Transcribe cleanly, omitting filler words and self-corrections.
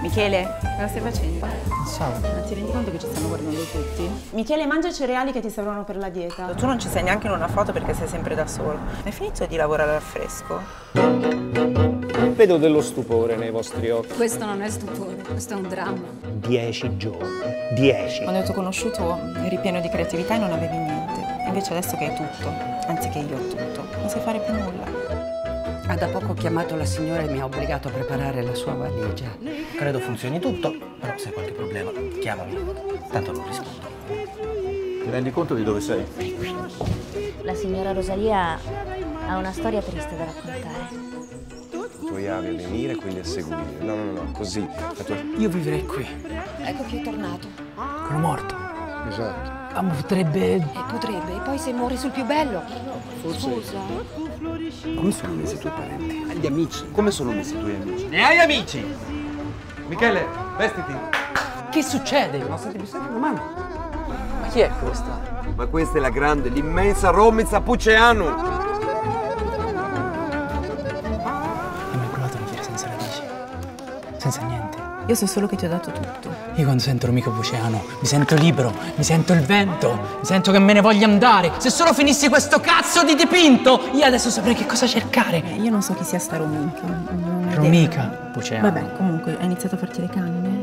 Michele, cosa stai facendo? Ma ti rendi conto che ci stanno guardando tutti? Michele, mangia i cereali che ti servono per la dieta. Tu non ci sei neanche in una foto perché sei sempre da solo. Hai finito di lavorare al fresco? Vedo dello stupore nei vostri occhi. Questo non è stupore, questo è un dramma. 10 giorni, 10. Quando ti ho conosciuto eri pieno di creatività e non avevi niente. Invece adesso che hai tutto, anziché io ho tutto, non sai fare più nulla. Ha da poco chiamato la signora e mi ha obbligato a preparare la sua valigia. Credo funzioni tutto, però se hai qualche problema, chiamami. Tanto non rispondo. Ti rendi conto di dove sei? La signora Rosalia ha una storia triste da raccontare. I tuoi avi a venire, quindi a seguire. No, no, no, così. Io vivrei qui. Ecco che è tornato. Quello morto. Esatto. Ah, ma potrebbe... potrebbe, poi se muori sul più bello. Forse... Scusa. Come sono messi i tuoi parenti? Gli amici. Come sono messi i tuoi amici? Ne hai amici? Michele, vestiti. Che succede? Ma senti, una mano. Ma chi è questa? Ma questa è la grande, l'immensa Romizza Pucciano. Hai manipolato una vita senza radici, senza niente. Io so solo che ti ho dato tutto. Io quando sento Romica Buceano mi sento libero, mi sento il vento, mi sento che me ne voglio andare. Se solo finissi questo cazzo di dipinto, io adesso saprei che cosa cercare. Io non so chi sia sta Romica. Romica Buceano. Vabbè, comunque, hai iniziato a farti le canne.